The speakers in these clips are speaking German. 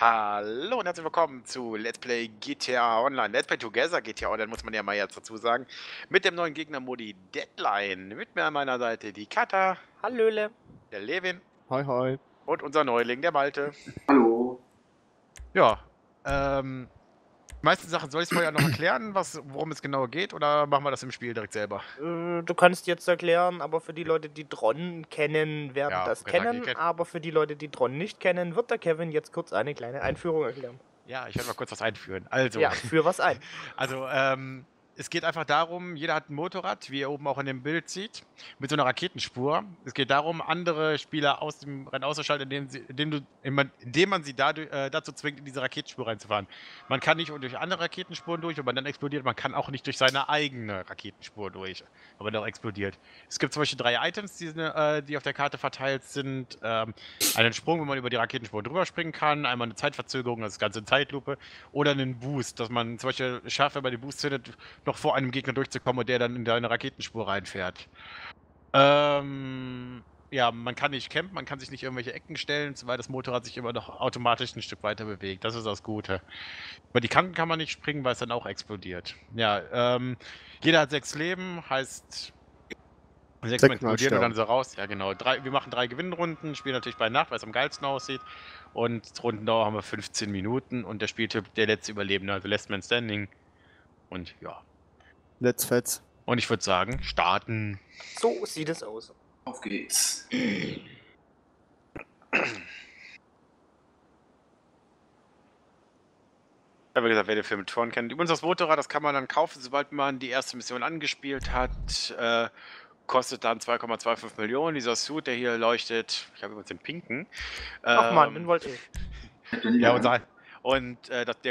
Hallo und herzlich willkommen zu Let's Play GTA Online. Let's Play Together GTA Online, muss man ja mal jetzt dazu sagen. Mit dem neuen Gegnermodi Deadline. Mit mir an meiner Seite die Katha. Hallöle. Der Levin. Hoi hoi. Und unser Neuling, der Malte. Hallo. Ja, die meisten Sachen soll ich vorher noch erklären, worum es genau geht, oder machen wir das im Spiel direkt selber? Du kannst jetzt erklären, aber für die Leute, die Tron kennen, werden ja, das kennen. Aber für die Leute, die Tron nicht kennen, wird der Kevin jetzt kurz eine kleine Einführung erklären. Ja, ich werde mal kurz was einführen. Also, ja, führ was ein. Also, es geht einfach darum, jeder hat ein Motorrad, wie ihr oben auch in dem Bild sieht, mit so einer Raketenspur. Es geht darum, andere Spieler aus dem Rennen auszuschalten, indem man sie dazu zwingt, in diese Raketenspur reinzufahren. Man kann nicht durch andere Raketenspuren durch, wenn man dann explodiert. Man kann auch nicht durch seine eigene Raketenspur durch, wenn man dann explodiert. Es gibt zum Beispiel 3 Items, die auf der Karte verteilt sind. Einen Sprung, wenn man über die Raketenspur drüber springen kann. Einmal eine Zeitverzögerung, das Ganze in Zeitlupe. Oder einen Boost, dass man zum Beispiel schafft, wenn man den Boost findet, noch vor einem Gegner durchzukommen und der dann in deine Raketenspur reinfährt. Ja, man kann nicht campen, man kann sich nicht irgendwelche Ecken stellen, weil das Motorrad sich immer noch automatisch ein Stück weiter bewegt. Das ist das Gute. Über die Kanten kann man nicht springen, weil es dann auch explodiert. Ja, jeder hat 6 Leben, heißt 6 mal explodieren und dann so raus. Ja, genau. Wir machen 3 Gewinnrunden, spielen natürlich bei Nacht, weil es am geilsten aussieht. Und Rundendauer haben wir 15 Minuten und der Spieltyp der letzte Überlebende, also Last Man Standing. Und ja. Let's fetz. Und ich würde sagen, starten. So sieht es aus. Auf geht's. Ja, wie gesagt, wer den Film Tron kennt. Übrigens das Motorrad, das kann man dann kaufen, sobald man die erste Mission angespielt hat. Kostet dann 2,25 Millionen. Dieser Suit, der hier leuchtet. Ich habe übrigens den pinken. Ach man, den wollte ich. Ja, der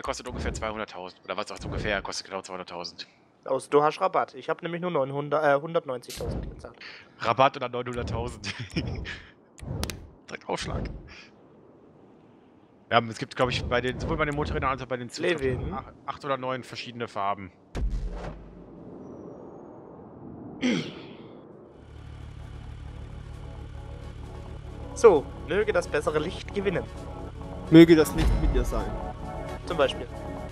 kostet ungefähr 200.000. Oder was auch ungefähr, kostet genau 200.000. Aus, du hast Rabatt. Ich habe nämlich nur 190.000 gezahlt. Rabatt oder 900.000. Direkt Aufschlag. Ja, es gibt, glaube ich, sowohl bei den Motorrädern als auch bei den Zügen 8 oder 9 verschiedene Farben. So, möge das bessere Licht gewinnen. Möge das Licht mit dir sein. Zum Beispiel.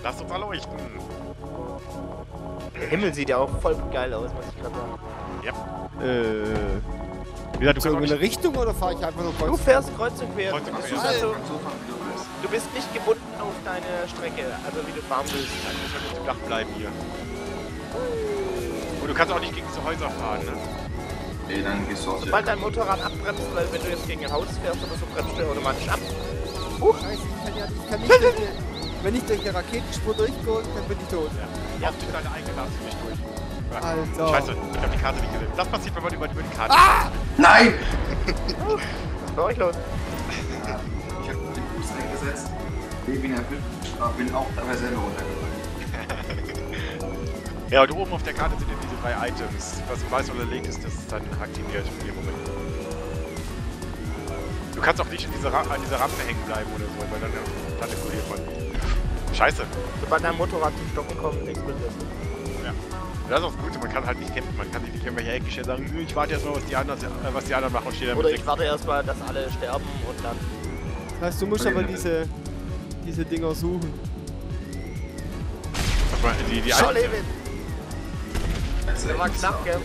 Lass uns erleuchten. Der Himmel sieht ja auch voll geil aus, was ich gerade sage. Ja. Wie gesagt, du in eine Richtung oder fahre ich einfach nur kreuz? Du fährst kreuz und quer. Du bist nicht gebunden auf deine Strecke, also wie du fahren willst. Ich muss flach bleiben hier. Und du kannst auch nicht gegen diese Häuser fahren, ne? Nee, dann gehst du auch. Sobald dein Motorrad abbremst, weil wenn du jetzt gegen ein Haus fährst oder so, bremst du automatisch ab. Scheiße, wenn ich durch eine Raketenspur durchkomme, dann bin ich tot. Ja, du deine eigene Karte nicht durch. Ja. Alter. Scheiße, ich hab die Karte nicht gesehen. Das passiert, wenn man über die Karte. Ah! Nein! Was war euch los? Ja, ich hab den Fuß reingesetzt. Bin auch dabei selber runtergefallen. Ja, und oben auf der Karte sind eben diese 3 Items. Was du weißt oder legt ist, das ist dann aktiviert in dem Moment. Du kannst auch nicht an dieser Rampe hängen bleiben oder so, weil dann explodiert man. Scheiße. Sobald dein Motorrad zum Stoppen kommt, explodiert. Ja. Das ist auch das Gute, man kann halt nicht kämpfen, man kann sich nicht irgendwelche Ecke stellen und sagen, ich warte erstmal, was die anderen machen und stehe da. Oder ich warte erstmal, dass alle sterben und dann. Das heißt, du musst aber diese Dinger suchen. Sag mal, die Schau, Levin! Das war knapp, gell?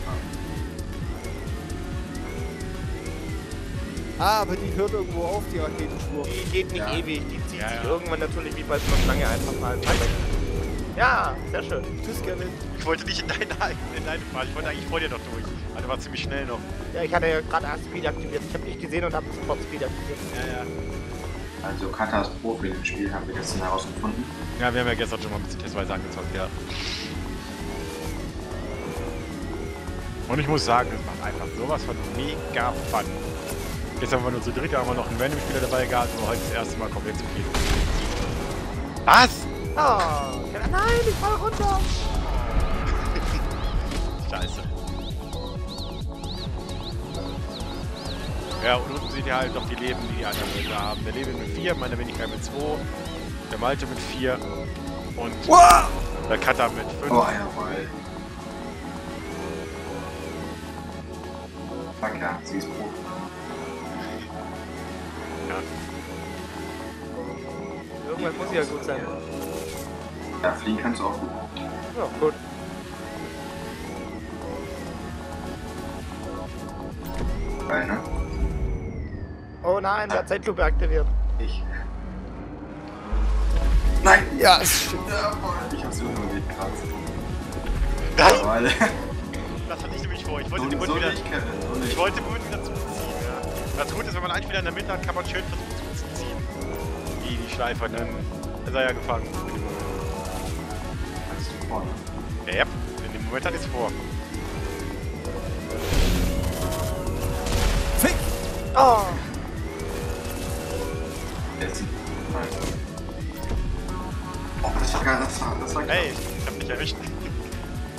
Ah, aber die hört irgendwo auf, die Raketenspur. Die geht nicht ewig, die zieht sich irgendwann natürlich wie bei so einer Schlange einfach mal weg. Ja, sehr schön. Tschüss, Kevin. Ich wollte nicht in deine fahren, ich wollte eigentlich vor dir noch durch. Also war ziemlich schnell noch. Ja, ich hatte ja gerade erst Speed aktiviert. Ich habe nicht gesehen und habe sofort Speed aktiviert. Ja. Also Katas Profi im Spiel haben wir gestern herausgefunden. Ja, wir haben ja gestern schon mal ein bisschen testweise angezockt, ja. Und ich muss sagen, es macht einfach sowas von mega Fun. Jetzt haben wir nur zu dritt, haben wir noch einen Random-Spieler dabei gehabt, aber heute das erste Mal komplett zu viel. Was? Oh, nein, ich fall runter! Scheiße. Ja, und unten seht ihr halt noch die Leben, die die anderen Leute haben. Der Leben mit 4, meine Wenigkeit mit 2, der Malte mit 4 und wow! Der Katha mit 5. Oh, jawohl. Fuck ja, sie ist gut. fliegen, das muss ja gut sein. Ja, fliegen kannst du auch gut. Ja, gut. Geil, ne? Oh nein, der Zeitlupe aktiviert. Ich. Nein! Ja, es stimmt. Ich hab's überlegt, krass. Nein! Das hatte ich nämlich vor. Ich wollte den Boot wieder. Ich wollte den Boot wieder zuziehen, ja. Das Gute ist, wenn man einen Spieler in der Mitte hat, kann man schön versuchen zuzuziehen. Wie die Schleifer, dann ist er ja gefangen. Hattest du vor, ne? Ja, in dem Moment hatte ich's vor. Fick! Oh! Jetzt. Oh, das war geil, das war geil. Ey, ich hab mich erwischt.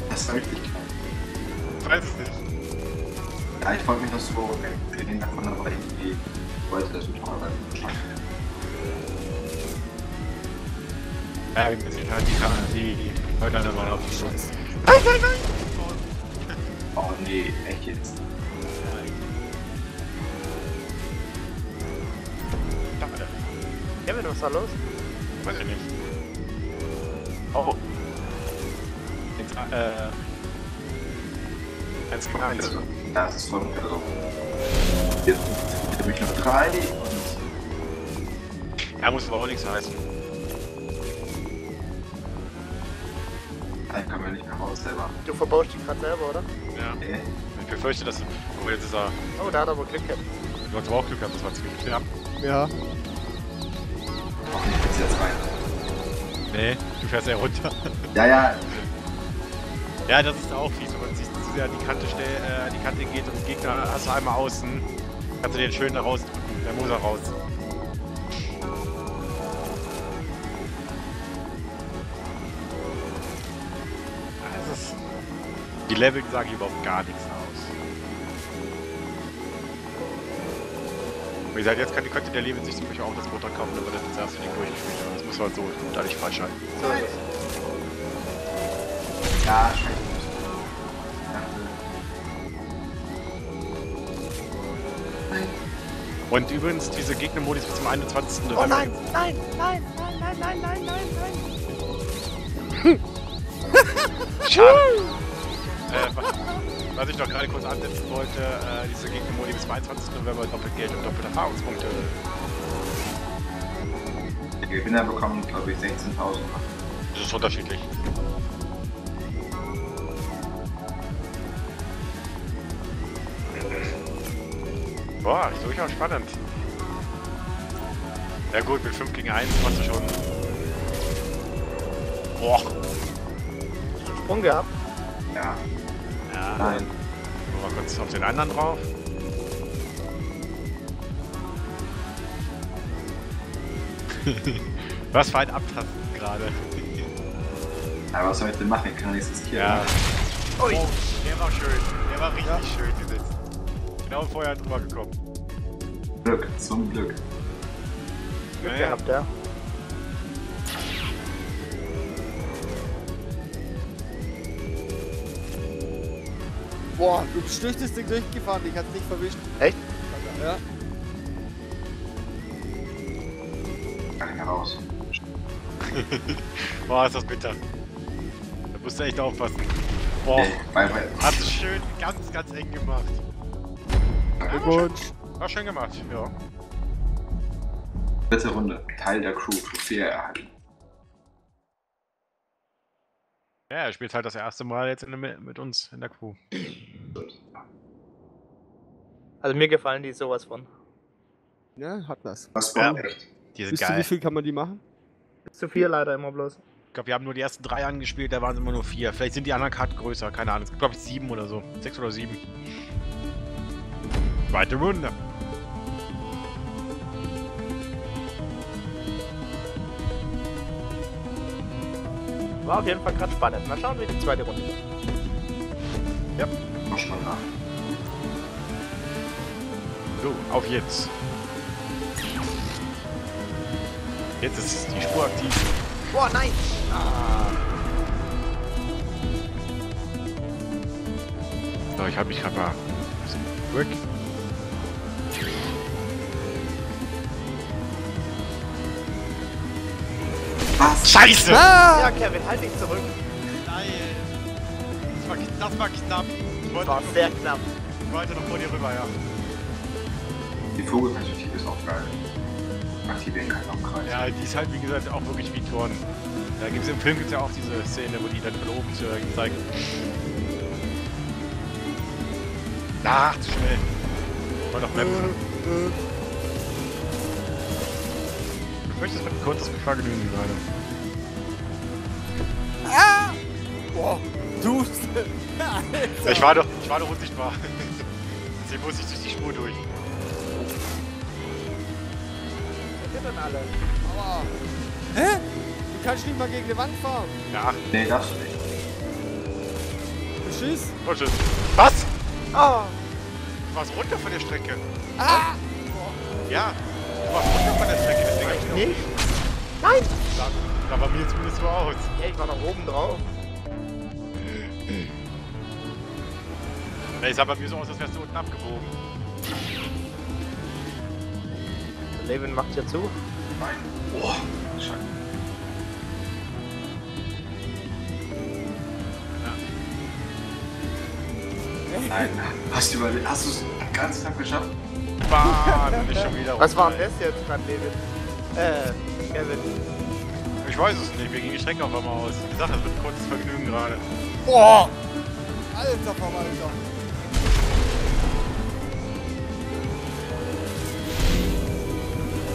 Das war richtig geil. Ich weiß es nicht. Ja, ich freue mich, dass du auch Training davon aber irgendwie wollte, dass du schon mal ja, wir sind halt die heute an der Wand auf die Scheiße. Nein, nein, nein! Oh nee, echt jetzt. Kevin, was ist da los? Weiß ich nicht. Oh. Jetzt, eins. Ja, das ist voll gut. Also. Jetzt bin ich noch drei und. Ja, muss aber auch nichts heißen. Da können wir nicht mehr raus selber. Du verbaust dich gerade selber, oder? Ja. Okay. Ich befürchte, dass. Oh, jetzt ist er. Oh, da hat er aber Glück gehabt. Du hast aber auch Glück gehabt, das war ziemlich knapp. Ja. Ich fährst jetzt rein. Nee, du fährst ja runter. Ja, ja. Ja, das ist auch fies, wenn man sich zu sehr an die Kante, an die Kante geht und den Gegner hast du einmal außen. Kannst du den schön da rausdrücken, der muss er raus. Das ist, die Level sagen überhaupt gar nichts aus. Wie gesagt, jetzt könnte der Leben sich zum Beispiel auch das Motor kaufen, wenn man das jetzt erst für den durchgespielt hat. Das muss man halt so dadurch freischalten. So ist es. Ja, scheiße. Und übrigens, diese Gegnermodis bis zum 21. November. Oh nein, nein, nein, nein, nein, nein, nein, nein, nein. Schade. Was ich noch gerade kurz ansetzen wollte, diese Gegnermodi bis zum 21. November doppelt Geld und doppelt Erfahrungspunkte. Die Gewinner bekommen, glaube ich, 16.000. Das ist unterschiedlich. Boah, das ist durchaus spannend. Ja gut, mit 5 gegen 1 machst du schon... Boah. Hast du einen Sprung gehabt? Ja. Ja. Nein. Mal kurz auf den anderen drauf. Was für ein Abtasten gerade. Aber was soll ich denn machen? Ich kann nichts riskieren. Ja. Oh, der war schön. Der war richtig schön gesetzt. Genau vorher drüber gekommen. Glück, zum Glück. Glück gehabt, ja. Boah, du bist durch das Ding durchgefahren, ich hab's nicht verwischt. Echt? Ja. Kann ich raus. Boah, ist das bitter. Da musst du echt aufpassen. Boah, hast du schön ganz, ganz eng gemacht. War schön gemacht, ja. Letzte Runde. Teil der Crew, Trophäe erhalten. Ja, er spielt halt das erste Mal jetzt mit uns in der Crew. Also mir gefallen die sowas von. Ja, hat was. Was war echt? Die sind geil. Wie viel kann man die machen? Bis zu 4 leider immer bloß. Ich glaube, wir haben nur die ersten 3 angespielt, da waren es immer nur 4. Vielleicht sind die anderen Karten größer, keine Ahnung. Es gibt, glaube ich, 7 oder so. 6 oder 7. Zweite Runde. War auf jeden Fall gerade spannend. Mal schauen, wie die zweite Runde geht. Ja, mach schon mal nach. So, auf jetzt. Jetzt ist die Spur aktiv. Boah, nein! Ah. So, ich habe mich gerade mal ein bisschen zurück. Was? Scheiße! Ah. Ja, Kevin, halt dich zurück. Nein. Das war knapp. Sehr knapp. Ich wollte noch vor dir rüber, ja. Die Vogelperspektive ist auch geil. Aktivieren kann auch Kreis. Ja, die ist halt, wie gesagt, auch wirklich wie Tron. Da gibt's im Film ja auch diese Szene, wo die dann von oben zu zeigen. Ach, zu schnell. Ich wollte noch mappen. Du möchtest mit kurzes Gefahrgenügen gerade. Ah! Boah, du! Ich war doch unsichtbar. Deswegen muss ich durch die Spur durch. Was sind denn alle? Aua! Hä? Du kannst nicht mal gegen die Wand fahren. Ja. Nee, das nicht. Tschüss. Oh, tschüss. Was? Ah! Du warst runter von der Strecke. Ah! Ja, du warst runter von der Strecke, deswegen hab ich noch nicht. Nein! Da war mir zumindest so aus. Ja, ich war noch oben drauf. Es sah bei mir so aus, als wärst du unten abgebogen. Levin macht ja zu. Nein. Boah, Scheiße. Nein, hast du es den ganzen Tag geschafft? Bam, nicht schon wieder. Was war denn das jetzt gerade, David? Kevin. Ich weiß es nicht, wir gehen die Strecke auf einmal aus. Wie gesagt, das wird ein kurzes Vergnügen gerade. Boah! Alter, Mann, Alter.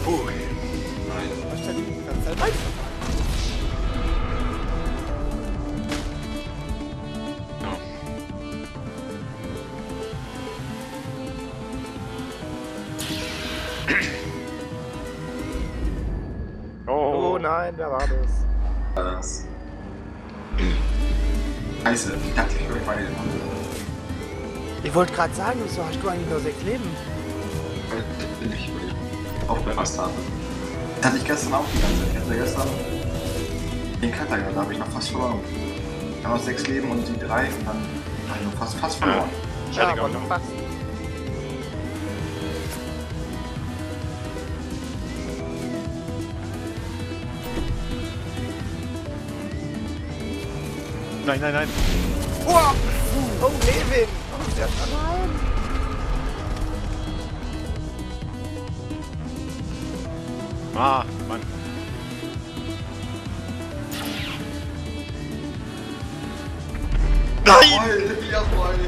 Puh. Nein. Was stellt die ganze Zeit rein? Nein, wer war das? Was? Scheiße, ich dachte, ich würde beide machen. Ich wollte gerade sagen, wieso hast du eigentlich nur 6 Leben? Bin ich aufgepasst habe. Hatte ich gestern auch die ganze Zeit. Ich hatte gestern den Katha gehabt, da habe ich noch fast verloren. Ich habe noch 6 Leben und die 3 und dann habe ich noch fast verloren. Ich hatte gar nicht fast. Nein, nein, nein. Uah. Oh, Kevin! Oh, der ist allein! Ah, Mann. Nein! Jawohl!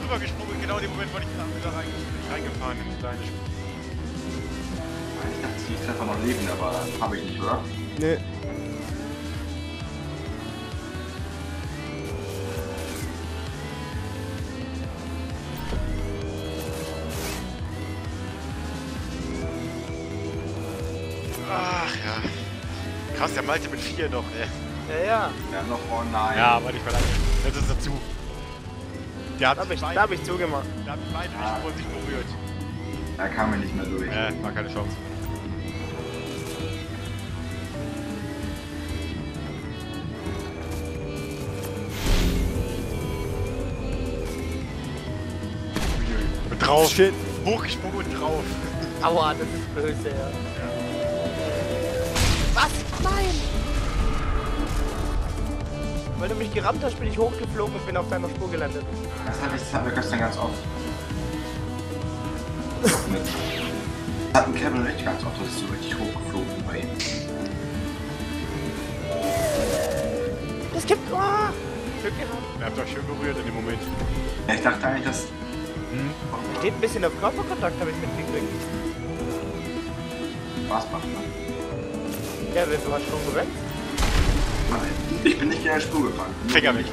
Drüber gesprungen, genau in dem Moment, wo ich wieder reingefahren in die kleine Spur. Ich dachte, ich treffe noch Leben, aber habe ich nicht, oder? Nee. Ach ja. Krass, der Malte mit 4 doch, ey. Ja. Ja, noch, oh nein. Ja, warte, ich verlange. Jetzt ist er zu. Der hat da hab ich zugemacht. Der hat mich beide nicht vor sich berührt. Da kam er nicht mehr durch. War keine Chance. Und drauf. Shit. Hochgesprungen und drauf. Aua, das ist böse, ja. Was? Nein! Weil du mich gerammt hast, bin ich hochgeflogen und bin auf deiner Spur gelandet. Das hatten wir gestern ganz oft. Das hatten Kevin und ich ganz oft, dass ich so richtig hochgeflogen bin bei ihm. Das gibt... Oh, Glück gehabt. Er hat doch schön berührt in dem Moment. Ja, ich dachte eigentlich, dass... Steht ein bisschen auf Körperkontakt, habe ich mitgekriegt. Spaß macht man. Ja, willst du was schon gerannt? Nein, ich bin nicht in der Spur gefahren. Finger mich.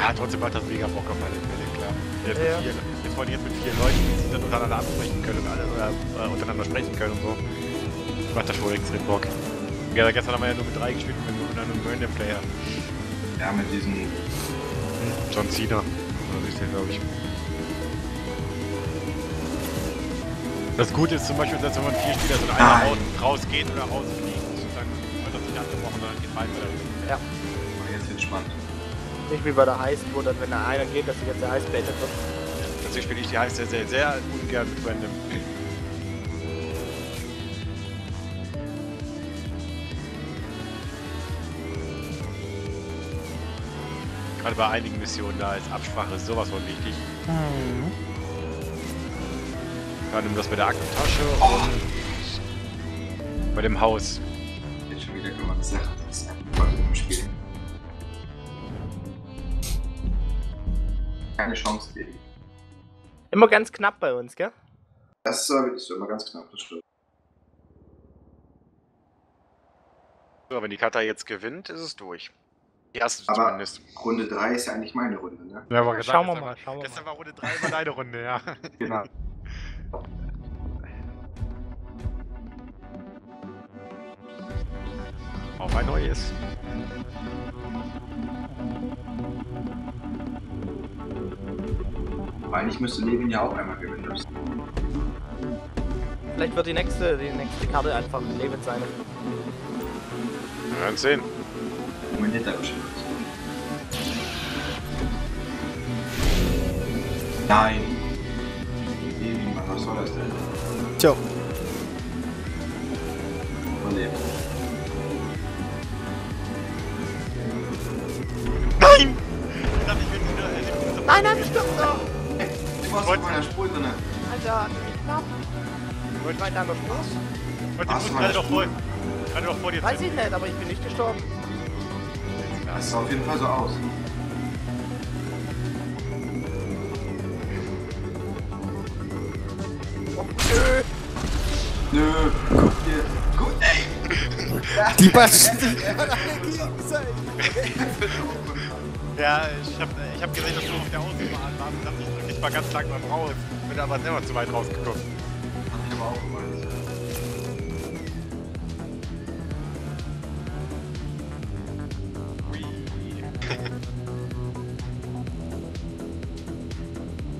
Ah, trotzdem macht das mega Bock auf meine Fälle, klar. Jetzt wollen wir jetzt mit 4 Leuten, die sich dann untereinander absprechen können und alle untereinander sprechen können und so. Macht das schon extrem Bock. Ja, gestern haben wir ja nur mit 3 gespielt und dann nur mit einem Player. Ja, mit diesem John Cena. Oder so ist der, glaube ich. Das Gute ist zum Beispiel, dass wenn man 4 Spieler so in einer rausgeht oder rausfliegt, dann wird das nicht abgebrochen, sondern geht weiter. Ja. Aber jetzt entspannt. Nicht wie bei der Heist, wo dann, wenn da einer geht, dass die ganze Heist beendet wird. Deswegen spiele ich die Heist sehr, sehr, sehr ungern mit random. Gerade bei einigen Missionen, da ist Absprache sowas von wichtig. Mhm. Gerade um das bei der Aktentasche und bei dem Haus. Ich hab schon wieder immer gesagt, das ist einfach im Spiel. Keine Chance gegen. Immer ganz knapp bei uns, gell? Das ist aber wirklich so, immer ganz knapp, das stimmt. So, wenn die Katha jetzt gewinnt, ist es durch. Die erste aber zumindest. Runde 3 ist ja eigentlich meine Runde, ne? Ja, aber gesagt, schauen wir mal. Gestern war Runde 3 war deine Runde, ja. Genau. Auf ein neues. Eigentlich müsste Levin ja auch einmal gewinnen müssen. Vielleicht wird die nächste Karte einfach Levin sein. Wir werden sehen. Moment, hinter bestimmt. Nein. Was soll das denn? Tja. Überlebt. Nein! Nein, ich bin doch! Du warst in meiner Spur drin. Alter, ich glaub. Du wolltest weiter an der Spur? Ich hatte doch vor dir. Weiß ich nicht, aber ich bin nicht gestorben. Das sah auf jeden Fall so aus. Oh, nö! Nö! Guck dir! Gut, ey! Die Bastille! Ja, ich hab gesehen, dass du auf der Außenbahn warst und hab dich wirklich mal ganz langsam raus. Bin aber selber zu weit rausgekommen. Hab ich aber auch gemeint.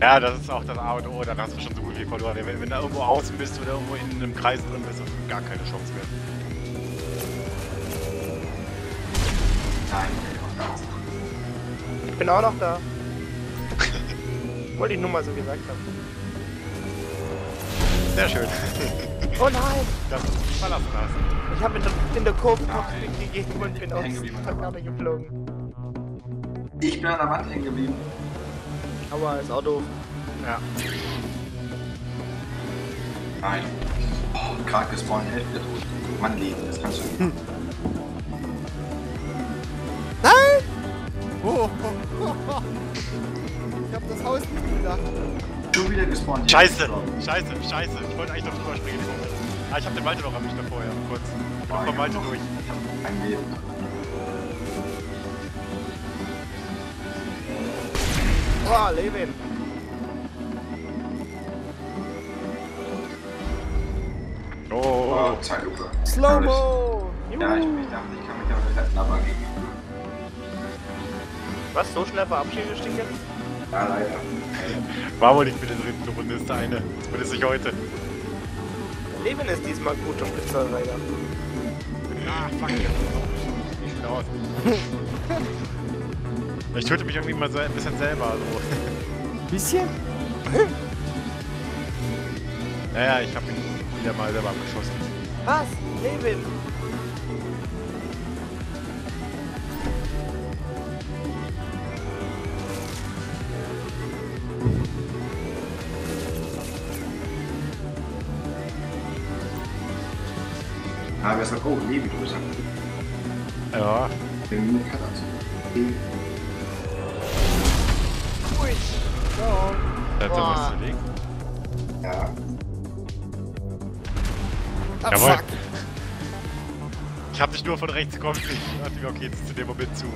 Ja, das ist auch das A und O, dann hast du schon so gut wie verloren. Wenn du irgendwo außen bist oder irgendwo in einem Kreis drin bist, hast du gar keine Chance mehr. Nein, ich bin auch noch da. Wollte ich nur mal so gesagt haben. Sehr schön. Oh nein! Das ist nicht verlassen hast. Ich habe in der Kurve gegeben und bin aus der Karte geflogen. Ich bin an der Wand hängen geblieben. Aber ist auch doof. Ja. Nein. Oh, gerade gespawnt, Hälfte tot. Mann, Leben, das kannst du nicht. Hm. Nein! Oh. Ich hab das Haus nicht gedacht. Du wieder gespawnt. Scheiße. Ich wollte eigentlich noch drüber springen. Ah, ich hab den Malte noch erwischt davor, ja. Kurz. Ich bin vom Malte durch. Ich hab ein Leben. Oh, Levin! Oh, Zeitlupe! Slow-mo! Ja, ich dachte, ich kann mich damit als Labber gegen. Was? So schnell verabschiedet dich jetzt? Ja, leider. War wohl nicht mit der dritten Runde, ist eine. Zumindest nicht heute. Levin ist diesmal ein guter Spitzer, leider. Ah, fuck, jetzt ist nicht schlau. Ich töte mich irgendwie mal so ein bisschen selber, so. Bisschen? Naja, ich hab ihn wieder mal selber abgeschossen. Was? Levin! Ah, wer sagt, oh, Levin, du bist ja. Ja. Oh. Bleibt da was zu liegen? Ja. Jawohl. Fuck. Ich hab dich nur von rechts kommen sehen. Ich dachte mir, okay, jetzt zu dem Moment zu.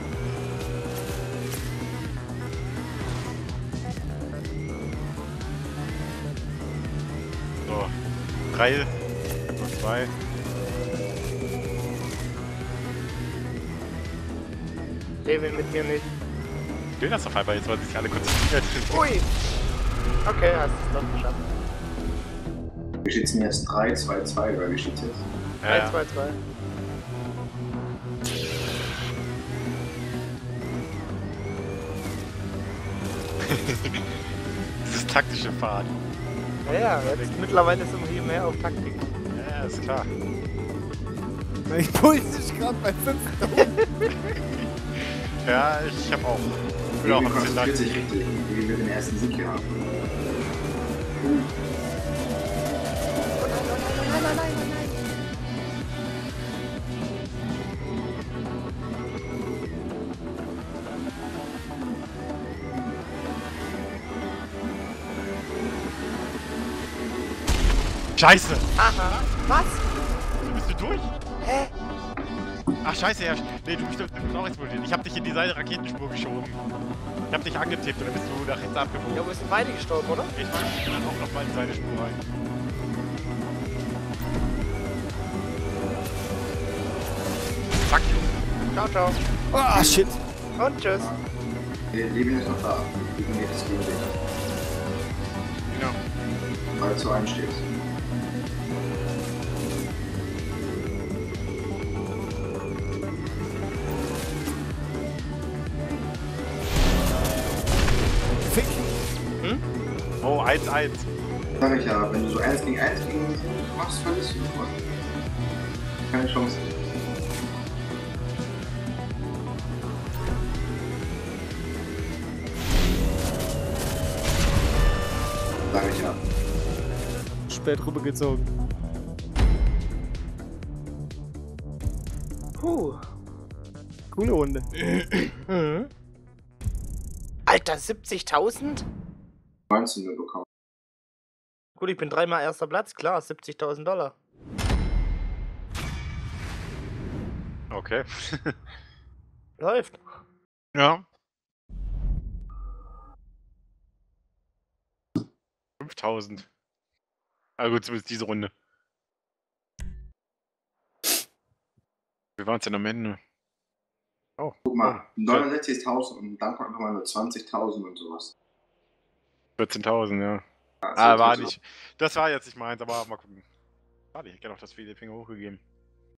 So. 3, 2. Der will mit mir nicht. Ich will das auf einmal jetzt, weil sich alle konzentriert sind. Ui! Okay, hast du es doch geschafft. Wie steht's mir jetzt? 3, 2, 2, oder wie steht's jetzt? 3, 2, 2. Das ist taktische Fahren. Ja, jetzt mittlerweile ist im Rio mehr auf Taktik. Ja, ist klar. Ich puls dich gerade bei 5. Ja, ich hab auch. Ich bin auch am Zitat. Richtig, wie wir den ersten Sieg hier haben. Scheiße! Aha! Was? Bist du durch? Hä? Ach scheiße, ja. Nee, du bist auch explodiert. Ich hab dich in die Seite Raketenspur geschoben. Ich hab dich angetippt und dann bist du nach rechts abgebogen. Ja, aber wir sind beide gestorben, oder? Ich war dann auch noch mal in die Seitenspur rein. Fuck you. Ciao, ciao. Ah, oh, shit. Und tschüss. Wir leben jetzt noch da. Wir leben jetzt gegen dich. Genau. Weil du einstehst. Hm? Oh, 1-1. Sag ich ja, wenn du so 1 gegen 1 machst, verlierst du sofort. Keine Chance. Sag ich ja. Spät rübergezogen. Puh. Coole Runde. Alter, 70.000? 19 bekommen. Gut, ich bin dreimal erster Platz, klar, 70.000 Dollar. Okay. Läuft. Ja. 5.000. Also gut, zumindest diese Runde. Wir waren es ja am Ende. Oh. Guck mal, 69.000 und dann kommt nochmal nur 20.000 und sowas. 14.000, ja. Ah, war nicht. Das war jetzt nicht meins, aber mal gucken. Warte, ich hätte gerne noch das Video-Finger hochgegeben.